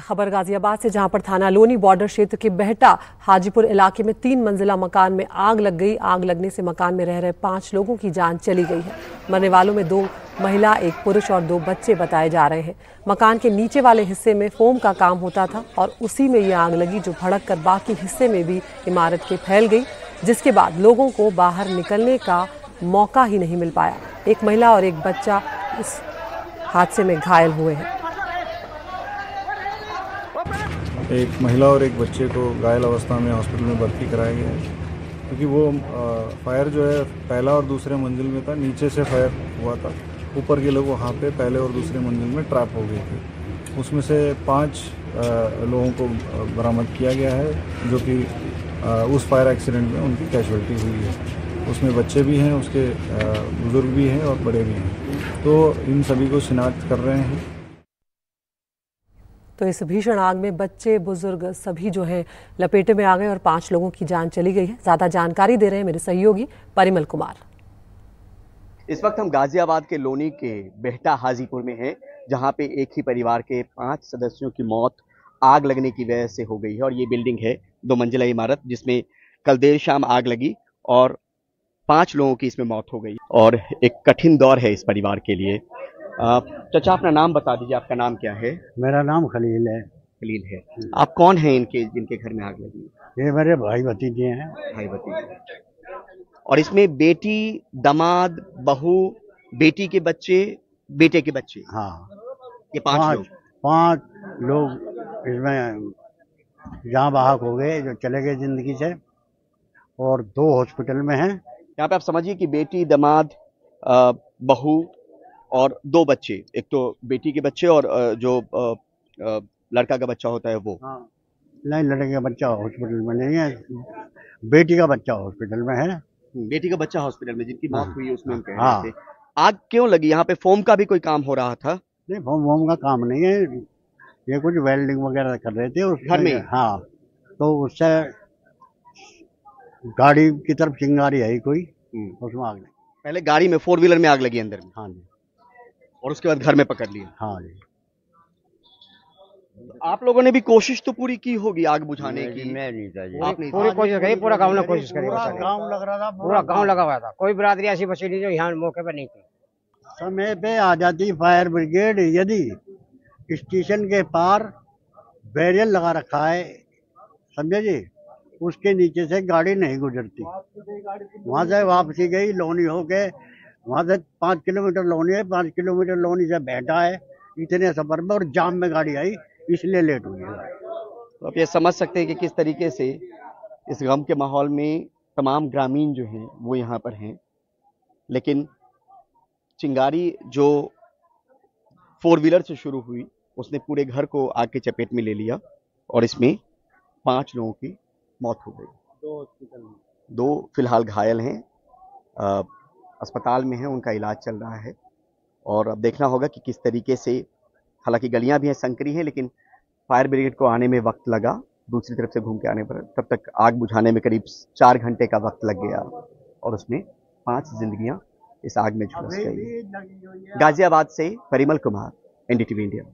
खबर गाजियाबाद से, जहां पर थाना लोनी बॉर्डर क्षेत्र के बहटा हाजीपुर इलाके में 3 मंजिला मकान में आग लग गई। आग लगने से मकान में रह रहे 5 लोगों की जान चली गई है। मरने वालों में 2 महिला, 1 पुरुष और 2 बच्चे बताए जा रहे हैं। मकान के नीचे वाले हिस्से में फोम का काम होता था और उसी में ये आग लगी, जो भड़क कर बाकी हिस्से में भी इमारत के फैल गई, जिसके बाद लोगों को बाहर निकलने का मौका ही नहीं मिल पाया। 1 महिला और 1 बच्चा इस हादसे में घायल हुए हैं। 1 महिला और 1 बच्चे को घायल अवस्था में हॉस्पिटल में भर्ती कराया गया है, क्योंकि वो फायर जो है पहला और दूसरे मंजिल में था। नीचे से फायर हुआ था, ऊपर के लोग वहाँ पे पहले और दूसरे मंजिल में ट्रैप हो गए थे। उसमें से 5 लोगों को बरामद किया गया है, जो कि उस फायर एक्सीडेंट में उनकी कैजुअल्टी हुई है। उसमें बच्चे भी हैं, उसके बुजुर्ग भी हैं और बड़े भी हैं, तो इन सभी को शिनाख्त कर रहे हैं। तो इस भीषण आग में बच्चे, बुजुर्ग सभी जो है लपेटे में आ गए और 5 लोगों की जान चली गई है। ज्यादा जानकारी दे रहे हैं मेरे सहयोगी परिमल कुमार। इस वक्त हम गाजियाबाद के लोनी के बहटा हाजीपुर में हैं, जहां पे एक ही परिवार के 5 सदस्यों की मौत आग लगने की वजह से हो गई है। और ये बिल्डिंग है 2 मंजिला इमारत, जिसमें कल देर शाम आग लगी और 5 लोगों की इसमें मौत हो गई। और एक कठिन दौर है इस परिवार के लिए। चाचा, अपना नाम बता दीजिए, आपका नाम क्या है? मेरा नाम खलील है। खलील है। आप कौन हैं इनके, जिनके घर में आग लगी? ये मेरे भाई भतीजे हैं। भाई भतीजे। और इसमें बेटी, दामाद, बहू, बेटी के बच्चे, बेटे के बच्चे, हाँ, ये 5 लोग इसमें जहाँ बाहक हो गए, जो चले गए जिंदगी से, और 2 हॉस्पिटल में हैं। यहाँ पे आप समझिए कि बेटी, दामाद, बहू और 2 बच्चे, एक तो बेटी के बच्चे और जो लड़का का बच्चा होता है वो, हाँ, नहीं, लड़के का बच्चा हॉस्पिटल में नहीं है, बेटी का बच्चा हॉस्पिटल में है। बेटी का बच्चा हॉस्पिटल में, जिनकी मौत हुई उसमें कह रहे थे। आग क्यों लगी? यहाँ पे फोम का भी कोई काम हो रहा था? नहीं, फोम का काम नहीं है, ये कुछ वेल्डिंग वगैरह कर रहे थे घर में, हाँ, तो उससे गाड़ी की तरफ चिंगारी आई कोई, उसमें आग लगी। पहले गाड़ी में, 4 व्हीलर में आग लगी अंदर में, हाँ, और उसके बाद घर में पकड़ लिया। हाँ जी। आप लोगों ने भी कोशिश तो पूरी की होगी आग बुझाने की? मैं नहीं था जी, आपने पूरी कोशिश करी, पूरा गांव ने कोशिश करी, गांव लग रहा था, पूरा गांव लगा हुआ था, कोई बिरादरी ऐसी बची नहीं जो यहाँ मौके पर नहीं थी। समय पे आ जाती फायर ब्रिगेड, यदि स्टेशन के पार बैरियर लगा रखा है, समझे जी, उसके नीचे से गाड़ी नहीं गुजरती। वहाँ से वापसी गई लोनी होके, वहाँ से 5 किलोमीटर लोनी है, 5 किलोमीटर लोनी से बहटा है, इतने सफर में और जाम में गाड़ी आई, इसलिए लेट हुई है। तो आप ये समझ सकते हैं कि किस तरीके से इस गम के माहौल में तमाम ग्रामीण जो हैं वो यहाँ पर हैं। लेकिन चिंगारी जो 4 व्हीलर से शुरू हुई, उसने पूरे घर को आग के चपेट में ले लिया और इसमें 5 लोगों की मौत हो गई। 2 फिलहाल घायल हैं, अस्पताल में हैं, उनका इलाज चल रहा है। और अब देखना होगा कि किस तरीके से, हालांकि गलियां भी हैं, संकरी हैं, लेकिन फायर ब्रिगेड को आने में वक्त लगा, दूसरी तरफ से घूम के आने पर। तब तक आग बुझाने में करीब 4 घंटे का वक्त लग गया और उसमें 5 जिंदगियां इस आग में झुलस गई। गाजियाबाद से परिमल कुमार, NDTV इंडिया।